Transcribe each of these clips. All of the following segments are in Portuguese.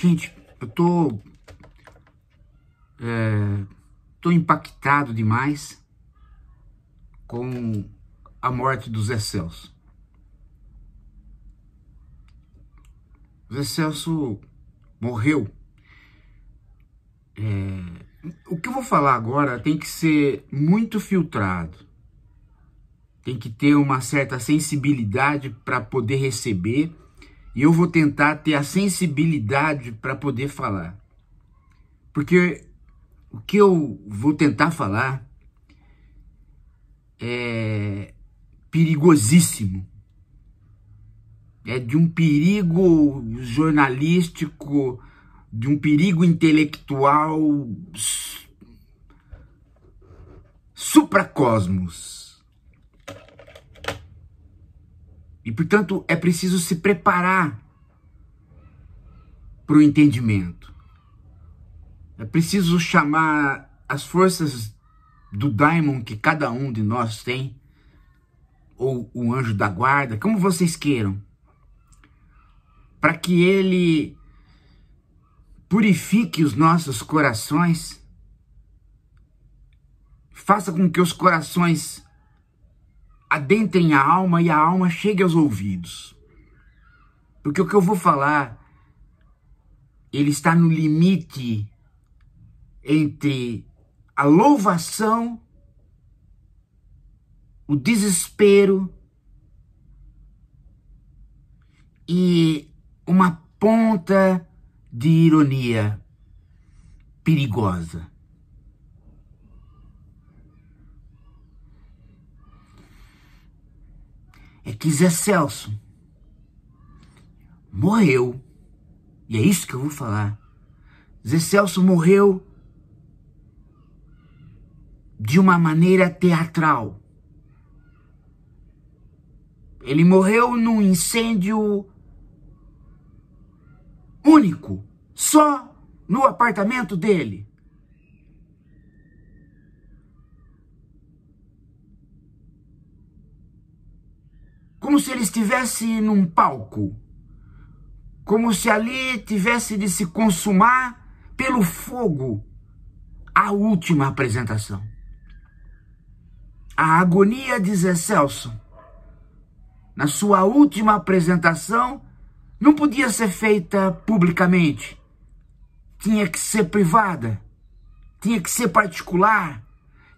Gente, eu tô impactado demais com a morte do Zé Celso. O Zé Celso morreu. O que eu vou falar agora tem que ser muito filtrado. Tem que ter uma certa sensibilidade para poder receber. E eu vou tentar ter a sensibilidade para poder falar. Porque o que eu vou tentar falar é perigosíssimo. É de um perigo jornalístico, de um perigo intelectual supracosmos. E, portanto, é preciso se preparar para o entendimento. É preciso chamar as forças do daimon que cada um de nós tem, ou o anjo da guarda, como vocês queiram, para que ele purifique os nossos corações, faça com que os corações adentrem a alma e a alma chegue aos ouvidos. Porque o que eu vou falar, ele está no limite entre a louvação, o desespero e uma ponta de ironia perigosa. É que Zé Celso morreu, e é isso que eu vou falar. Zé Celso morreu de uma maneira teatral. Ele morreu num incêndio único, só no apartamento dele. Como se ele estivesse num palco, como se ali tivesse de se consumar pelo fogo a última apresentação. A agonia de Zé Celso, na sua última apresentação, não podia ser feita publicamente. Tinha que ser privada. Tinha que ser particular.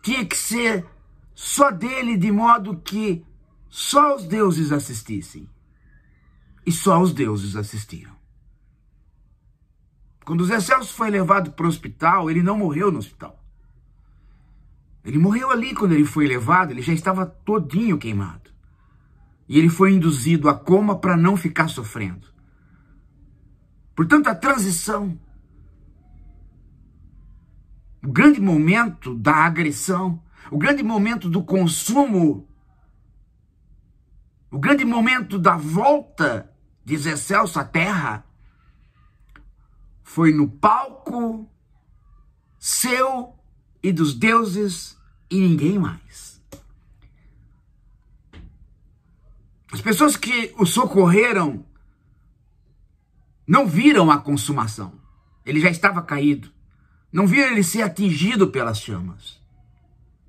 Tinha que ser só dele, de modo que só os deuses assistissem. E só os deuses assistiram. Quando Zé Celso foi levado para o hospital, ele não morreu no hospital. Ele morreu ali. Quando ele foi levado, ele já estava todinho queimado. E ele foi induzido a coma para não ficar sofrendo. Portanto, a transição, o grande momento da agressão, o grande momento do consumo, o grande momento da volta de Zé Celso à terra, foi no palco seu e dos deuses e ninguém mais. As pessoas que o socorreram não viram a consumação. Ele já estava caído. Não viram ele ser atingido pelas chamas.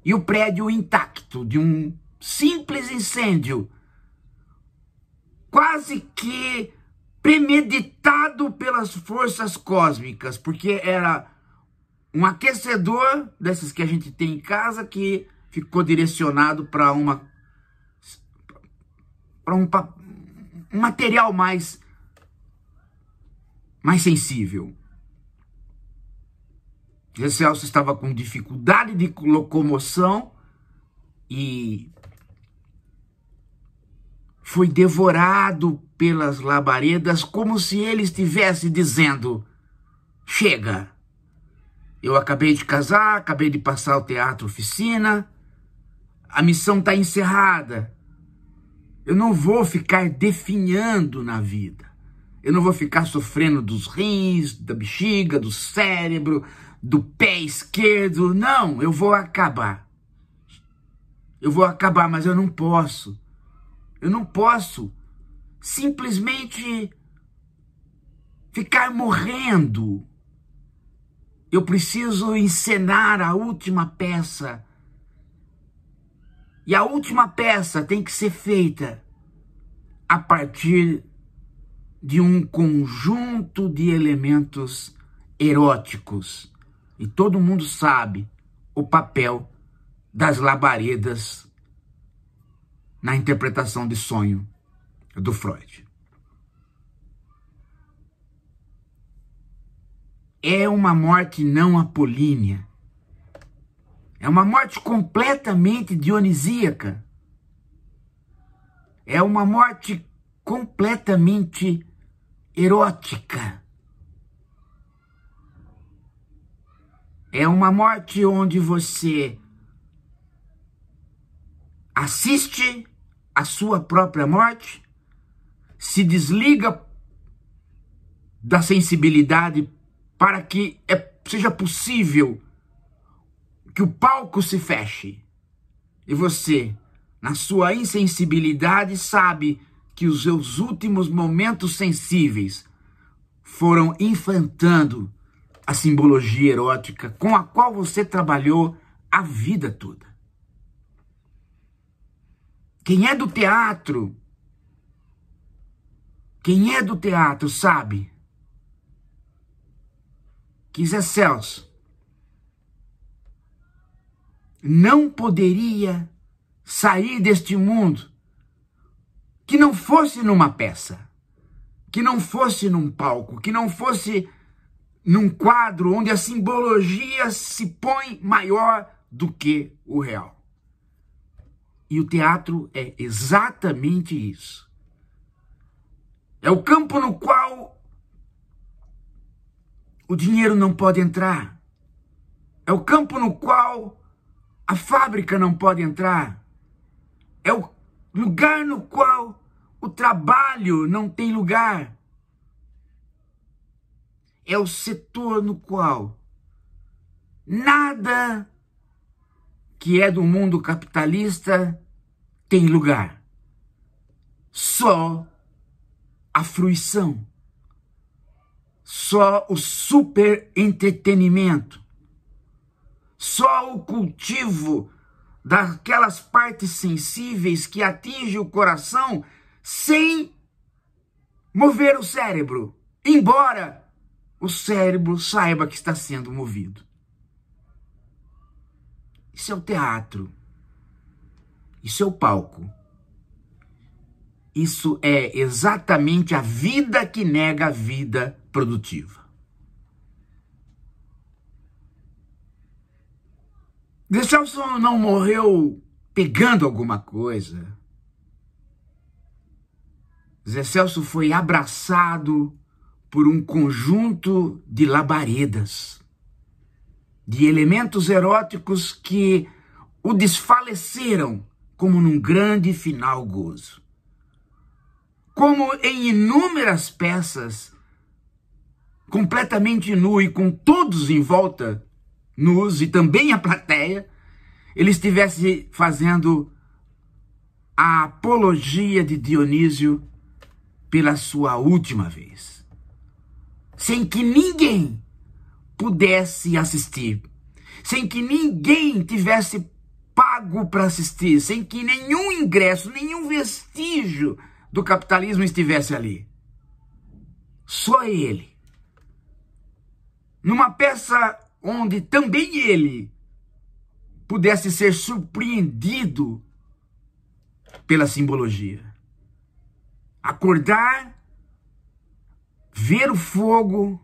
E o prédio intacto de um simples incêndio, quase que premeditado pelas forças cósmicas, porque era um aquecedor desses que a gente tem em casa que ficou direcionado para um material mais sensível. Zé Celso estava com dificuldade de locomoção e foi devorado pelas labaredas, como se ele estivesse dizendo: chega, eu acabei de casar, acabei de passar o teatro-oficina, a missão está encerrada. Eu não vou ficar definhando na vida. Eu não vou ficar sofrendo dos rins, da bexiga, do cérebro, do pé esquerdo. Não, eu vou acabar. Eu vou acabar, mas eu não posso. Eu não posso simplesmente ficar morrendo. Eu preciso encenar a última peça. E a última peça tem que ser feita a partir de um conjunto de elementos eróticos. E todo mundo sabe o papel das labaredas na interpretação de sonho do Freud. É uma morte não apolínea. É uma morte completamente dionisíaca. É uma morte completamente erótica. É uma morte onde você assiste a sua própria morte, se desliga da sensibilidade para que seja possível que o palco se feche. E você, na sua insensibilidade, sabe que os seus últimos momentos sensíveis foram infantando a simbologia erótica com a qual você trabalhou a vida toda. Quem é do teatro, sabe que Zé Celso não poderia sair deste mundo que não fosse numa peça, que não fosse num palco, que não fosse num quadro onde a simbologia se põe maior do que o real. E o teatro é exatamente isso. É o campo no qual o dinheiro não pode entrar. É o campo no qual a fábrica não pode entrar. É o lugar no qual o trabalho não tem lugar. É o setor no qual nada que é do mundo capitalista tem lugar. Só a fruição. Só o super entretenimento. Só o cultivo daquelas partes sensíveis que atinge o coração sem mover o cérebro, embora o cérebro saiba que está sendo movido. Isso é o teatro. Isso é o palco. Isso é exatamente a vida que nega a vida produtiva. Zé Celso não morreu pegando alguma coisa. Zé Celso foi abraçado por um conjunto de labaredas, de elementos eróticos que o desfaleceram como num grande final gozo. Como em inúmeras peças, completamente nu e com todos em volta nus e também a plateia, ele estivesse fazendo a apologia de Dionísio pela sua última vez, sem que ninguém pudesse assistir, sem que ninguém tivesse pago para assistir, sem que nenhum ingresso, nenhum vestígio do capitalismo estivesse ali. Só ele. Numa peça onde também ele pudesse ser surpreendido pela simbologia. Acordar, ver o fogo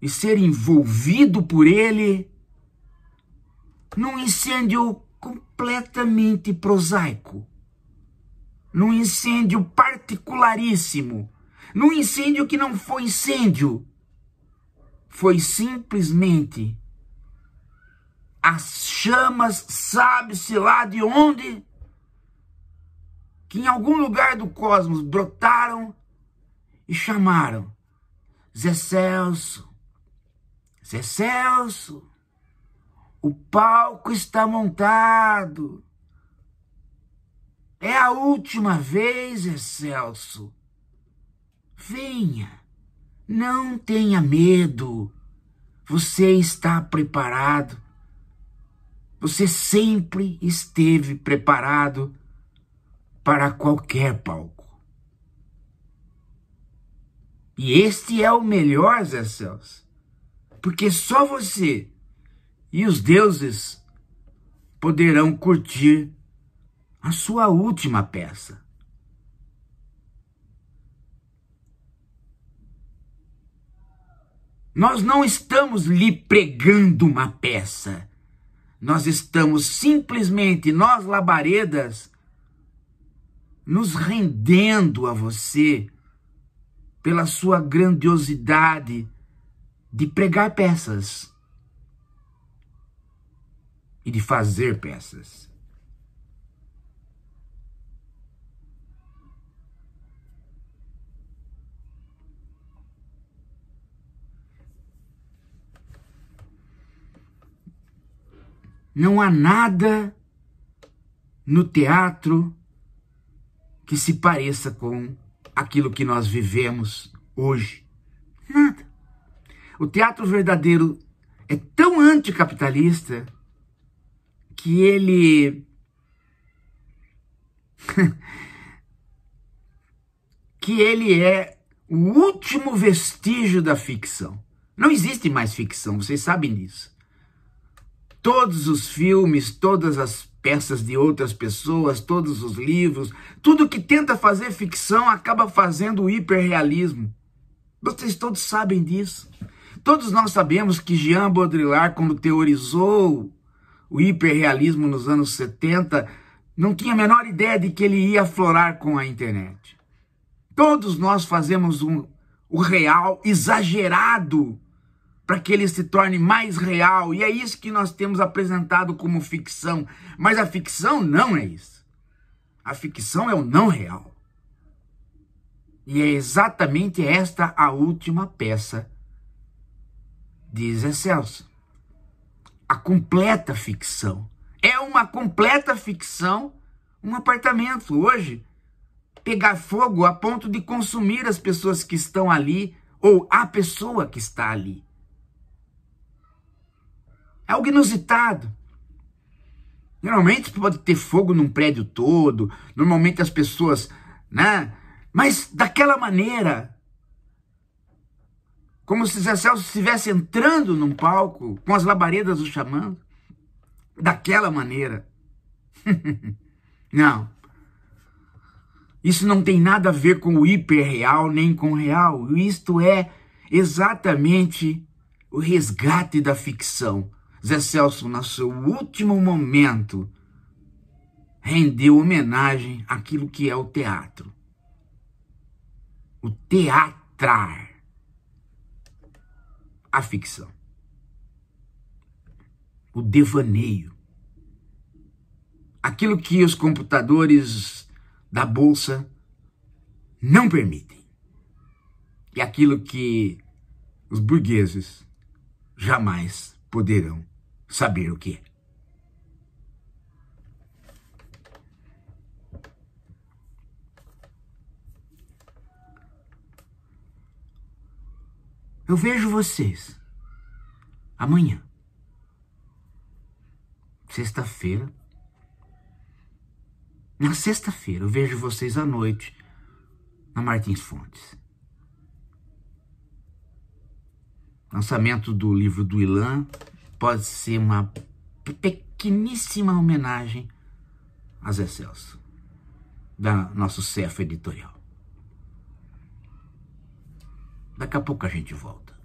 e ser envolvido por ele num incêndio completamente prosaico, num incêndio particularíssimo, num incêndio que não foi incêndio, foi simplesmente as chamas, sabe-se lá de onde, que em algum lugar do cosmos brotaram e chamaram: Zé Celso, Zé Celso, o palco está montado. É a última vez, Zé Celso. Venha, não tenha medo. Você está preparado. Você sempre esteve preparado para qualquer palco. E este é o melhor, Zé Celso, porque só você e os deuses poderão curtir a sua última peça. Nós não estamos lhe pregando uma peça. Nós estamos simplesmente, nós labaredas, nos rendendo a você pela sua grandiosidade de pregar peças e de fazer peças. Não há nada no teatro que se pareça com aquilo que nós vivemos hoje. Nada. O teatro verdadeiro é tão anticapitalista que ele é o último vestígio da ficção. Não existe mais ficção, vocês sabem disso. Todos os filmes, todas as peças de outras pessoas, todos os livros, tudo que tenta fazer ficção acaba fazendo o hiperrealismo. Vocês todos sabem disso. Todos nós sabemos que Jean Baudrillard, quando teorizou o hiperrealismo nos anos 70, não tinha a menor ideia de que ele ia aflorar com a internet. Todos nós fazemos o real exagerado para que ele se torne mais real. E é isso que nós temos apresentado como ficção. Mas a ficção não é isso. A ficção é o não real. E é exatamente esta a última peça de Zé Celso. A completa ficção. É uma completa ficção um apartamento hoje pegar fogo a ponto de consumir as pessoas que estão ali ou a pessoa que está ali. É algo inusitado. Geralmente pode ter fogo num prédio todo, normalmente as pessoas, né? Mas daquela maneira, como se Zé Celso estivesse entrando num palco, com as labaredas o chamando, daquela maneira. Não. Isso não tem nada a ver com o hiperreal, nem com o real. Isto é exatamente o resgate da ficção. Zé Celso, no seu último momento, rendeu homenagem àquilo que é o teatro. O teatrar. A ficção. O devaneio. Aquilo que os computadores da bolsa não permitem. E aquilo que os burgueses jamais poderão saber o que é. Eu vejo vocês amanhã, sexta-feira. Na sexta-feira eu vejo vocês à noite na Martins Fontes. Lançamento do livro do Ilan pode ser uma pequeníssima homenagem a Zé Celso, da nosso Cefa Editorial. Daqui a pouco a gente volta.